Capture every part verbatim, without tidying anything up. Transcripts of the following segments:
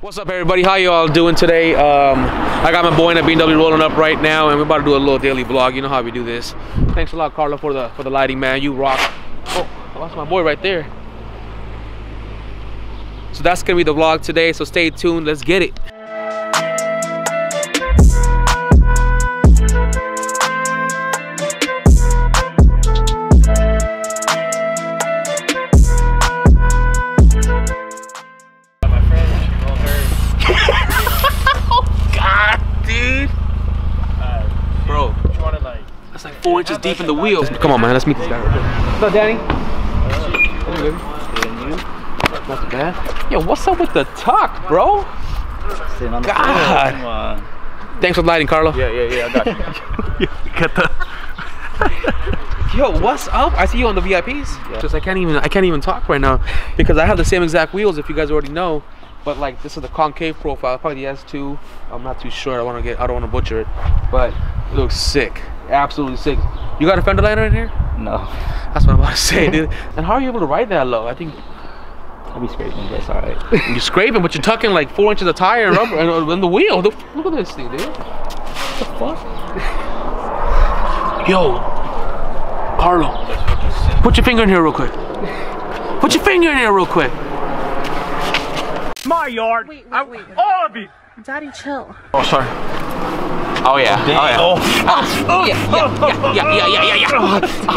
What's up, everybody? How you all doing today? Um, I got my boy in a B M W rolling up right now, and we're about to do a little daily vlog. You know how we do this. Thanks a lot, Carlo, for the for the lighting, man. You rock. Oh, I lost my boy right there. So that's gonna be the vlog today. So stay tuned. Let's get it. Four inches deep in the wheels. Come on, man, let's meet this guy. What's up, Danny? Hello. Not bad. Yo, what's up with the tuck, bro? Sitting on the God. Floor. Uh, Thanks for lighting, Carlo. Yeah, yeah, yeah, I got you. Get the Yo, what's up? I see you on the V I Ps. Yeah. Just I can't even I can't even talk right now because I have the same exact wheels, if you guys already know. But like, this is the concave profile, probably the S two. I'm not too sure. I want to get. I don't want to butcher it. But it looks sick. Absolutely sick. You got a fender liner in here? No. That's what I'm about to say, dude. And how are you able to ride that low? I think I'll be scraping, but it's all right. You're scraping, but you're tucking like four inches of tire and rubber and, and the wheel. Look at this thing, dude. What the fuck? Yo, Carlo, put your finger in here real quick. Put your finger in here real quick. My yard. Wait, wait, I, wait. All of it. Daddy, chill. Oh, sorry. Oh yeah. Oh, oh yeah. Oh. Ah. Oh. Yeah. Yeah. Yeah. Yeah. Yeah.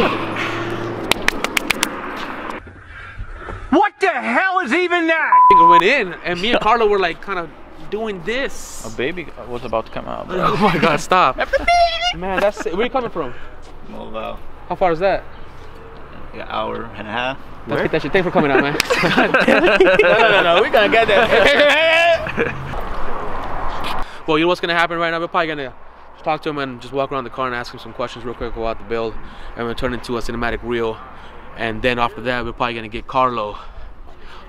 Yeah. Yeah. What the hell is even that? It went in, and me and Carlo were like kind of doing this. A baby was about to come out. Bro. Oh my God! Stop. Man, that's it. Where are you coming from? Well, how far is that? An hour and a half. Let's get that shit. Thanks for coming out, man. no, no, no, no. We gonna get that. Well, you know what's gonna happen right now? We're probably gonna just talk to him and just walk around the car and ask him some questions real quick about the build, and we'll turn into a cinematic reel. And then after that, we're probably gonna get Carlo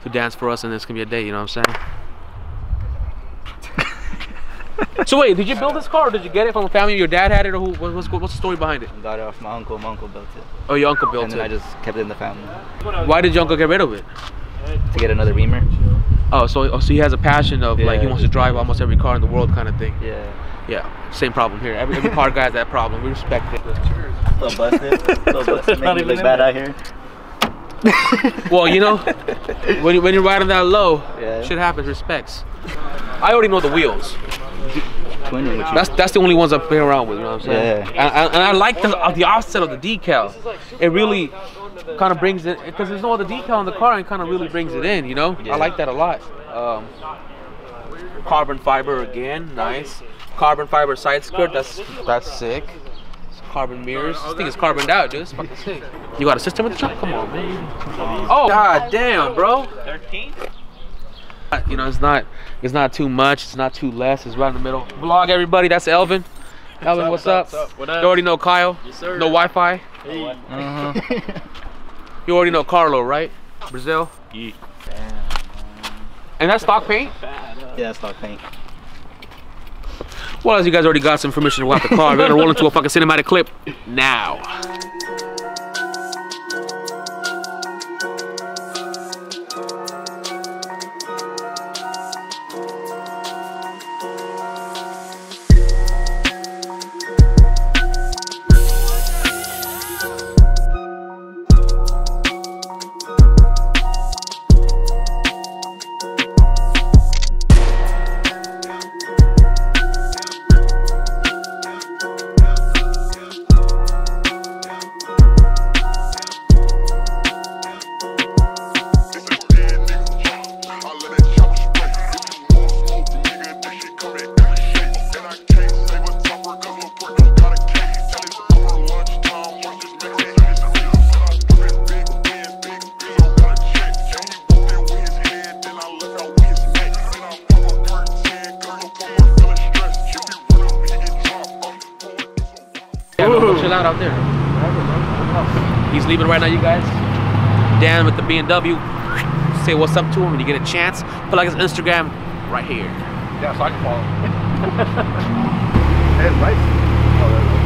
to dance for us, and it's gonna be a day. You know what I'm saying? So wait, did you build this car, or did you get it from a family? Your dad had it, or who? What's what's the story behind it? I got it off my uncle. My uncle built it. Oh, your uncle built it. And then it. I just kept it in the family. Why did your uncle get rid of it? To get another Beamer. Oh, so oh, so he has a passion of yeah, like he wants to drive almost every car in the world, kind of thing. Yeah. Yeah. Same problem here. Every every car guy has that problem. We respect it. Little busted. Little busted. Make me look bad out here. Well, you know, when when you're riding that low, yeah. Shit happens. Respects. I already know the wheels. That's that's the only ones I play around with, you know what I'm saying? Yeah. And, and I like the uh, the offset of the decal. It really kind of brings it, because there's no other decal on the car, and kind of really brings it in, you know? Yeah. I like that a lot. Um, carbon fiber again, nice. Carbon fiber side skirt, that's that's sick. Carbon mirrors. This thing is carboned out, dude. It's fucking sick. You got a system with the truck? Come on, man. Oh, God damn, bro. thirteen? You know, it's not it's not too much, it's not too less, it's right in the middle. Vlog, everybody, that's Elvin. Elvin, what's up? What's up? What's up? What up? You already know Kyle. Yes, sir. No Wi-Fi. Hey. Uh-huh. You already know Carlo, right? Brazil. Yeah. And that's stock paint? Yeah, that's stock paint. Well, as you guys already got some information about the car, we're gonna roll into a fucking cinematic clip now. Out there. He's leaving right now, you guys. Dan with the B M W. Say what's up to him when you get a chance. Put like his Instagram right here. Yeah, so I can follow him. Hey, right.